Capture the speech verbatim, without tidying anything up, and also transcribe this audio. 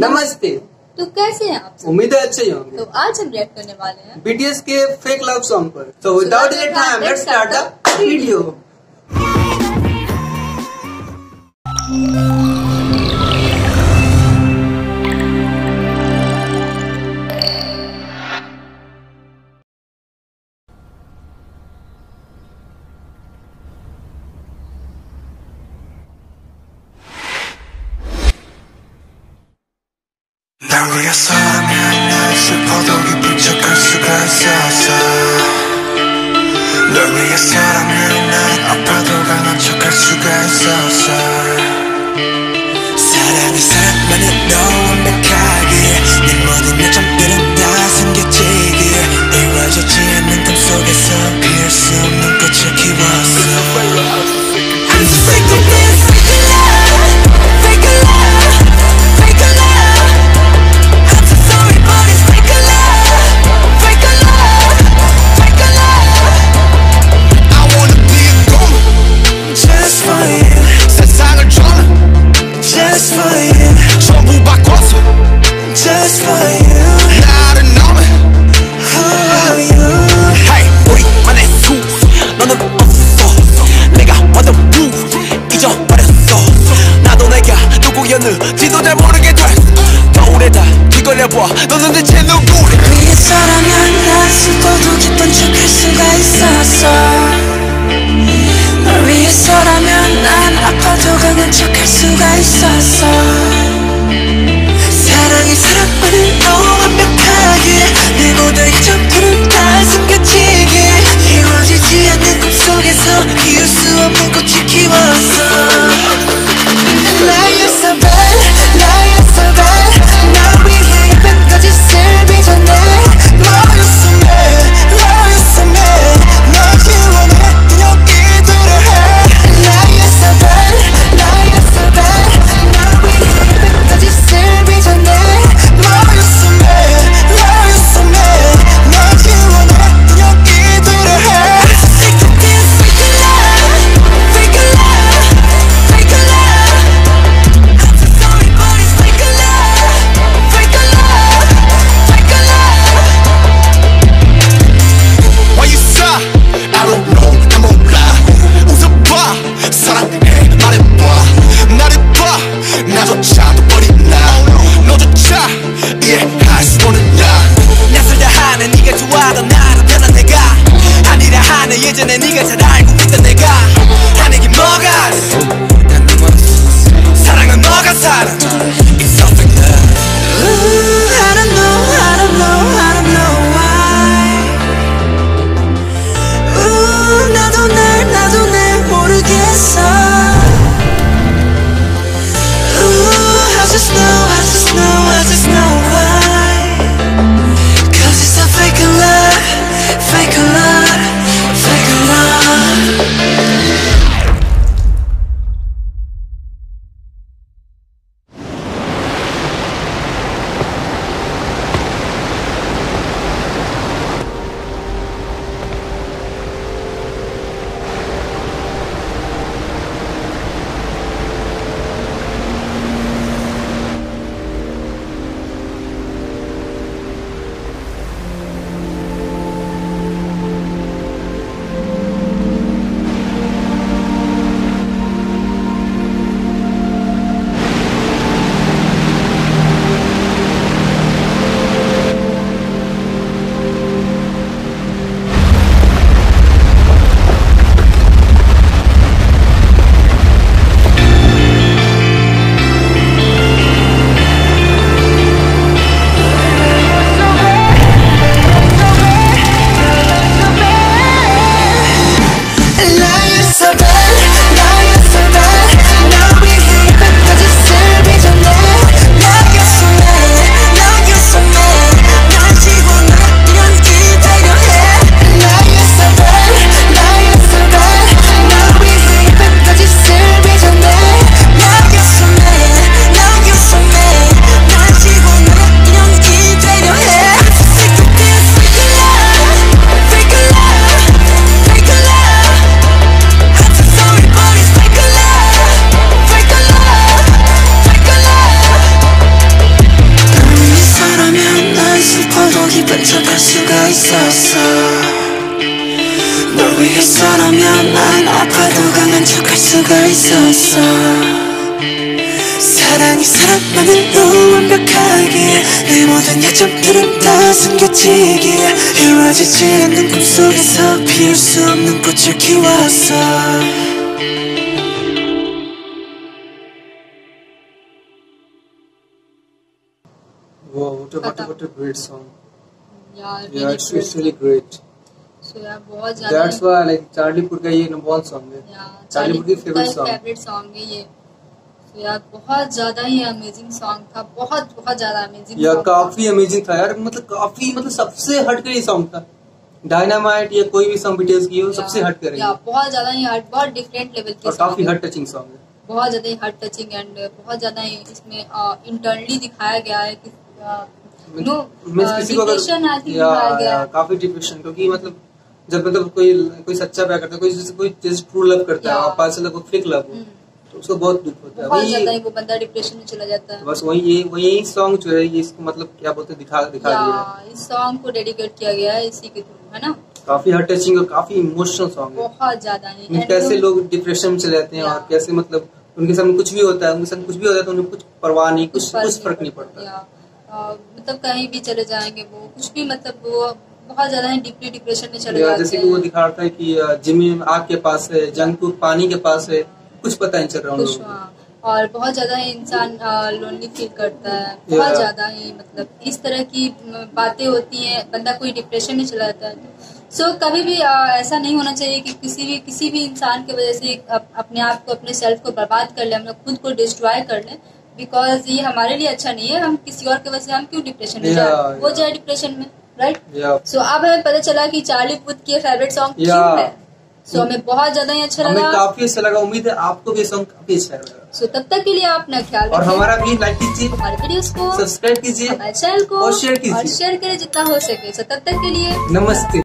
नमस्ते। तो कैसे हैं आप? उम्मीद है अच्छे होंगे। तो आज हम रिएक्ट करने वाले हैं बीटीएस के फेक लव सॉन्ग पर। तो without any time let's start the video. 날 위해서라면 슬퍼도 기쁜 척할 수가 있었어. 널 위해서라면 나는 아파도 강한 척할 수가 있었어. 사랑이 사랑만은 너 완벽하기에 내 모든 요점들은 다 숨겨지기에 이루어지지 않는 꿈 속에서 피할 수 없는 꽃을 키웠어. I'm just fake like this, fake love, fake love, fake love. 너는 대체 누구래? 위해서라면 난 슬퍼도 기쁜 척할 수가 있었어. 널 위해서라면 난 아파도 강한 척할 수가 있었어. 사랑이 사랑만은 너 완벽하기에 내 모든 이점들은 다 숨겨지기에 이루어지지 않는 꿈속에서 피울 수 없는 꽃을 키웠어. 햇살하면 난 아파도 강한 척할 수가 있었어. 사랑이 사랑만으로 완벽하기에 내 모든 약점들은 다 숨겨지기에 이루어지지 않는 꿈속에서 피울 수 없는 꽃을 키웠어. Wow, what a, what a, what a great song. Yeah, really yeah it's, great it's really great. So yeah, बहुत ज़्यादा. That's why like Charlie Puth का ये number one song है. Yeah, Charlie Puth का favorite song है ये. So yeah, बहुत ज़्यादा ही amazing song था. बहुत बहुत ज़्यादा amazing. Yeah, काफी amazing था यार. मतलब काफी मतलब सबसे हटकर ये song था. Dynamite या कोई भी song B T S की हो सबसे हट करेंगे. Yeah, बहुत ज़्यादा ही हट, बहुत different level की. और काफी heart touching song है. बहुत ज़्यादा ही heart touching एंड बहुत ज़्यादा ही इसमें internally दिखाया गया है कि नो डिप्रेशन आती है काफी डिप्रेशन क्योंकि मतलब जब मतलब कोई कोई सच्चा प्यार करता है कोई जिससे कोई जिस ट्रू लव करता है आपस में लगभग फेक लव हो तो उसको बहुत दुख होता है वही ज्यादा ही वो बंदा डिप्रेशन में चला जाता है बस वही ये वही सॉन्ग जो है ये इसको मतलब क्या बोलते हैं दिखा दिखा दिया है इस सॉन्ग को डेडिकेट किया गया है इसी के थ्रू है ना काफी हार्ट टचिंग और काफी इमोशनल सॉन्ग है बहुत ज्यादा है कैसे लोग डिप्रेशन में चले जाते हैं और कैसे मतलब उनके सामने कुछ भी होता है उनके सामने कुछ भी हो जाता है उन्हें कुछ परवाह नहीं कुछ कुछ फर्क नहीं पड़ता Uh, मतलब कहीं भी चले जाएंगे वो कुछ भी मतलब वो बहुत ज्यादा है डीपली डिप्रेशन में चले जाते जैसे कि वो दिखाता है कि जिमी आग के पास है जंगपुर पानी के पास है कुछ पता नहीं चल रहा कुछ और बहुत ज्यादा ही इंसान लोनली फील करता है बहुत ज्यादा ही मतलब इस तरह की बातें होती हैं बंदा कोई डिप्रेशन में चला जाता है सो so, कभी भी आ, ऐसा नहीं होना चाहिए कि किसी भी किसी भी इंसान की वजह से अप, अपने आप को अपने सेल्फ को बर्बाद कर ले हम लोग खुद को डिस्ट्रॉय कर लें बिकॉज ये हमारे लिए अच्छा नहीं है हम किसी और की वजह से हम क्यों डिप्रेशन में जाए वो जाए डिप्रेशन में राइट सो अब हमें पता चला कि चार्ली पुथ की फेवरेट सॉन्ग क्यों है सो so, हमें बहुत ज्यादा ही अच्छा लगा काफी अच्छा लगा उम्मीद है आपको भी सॉन्ग काफी अच्छा लगा सो so, तब तक के लिए आप अपना ख्याल और हमारा भी लाइक कीजिए हमारे वीडियोस को सब्सक्राइब कीजिए हमारे चैनल को और शेयर कीजिए और शेयर करें जितना हो सके सो तब तक के लिए नमस्ते।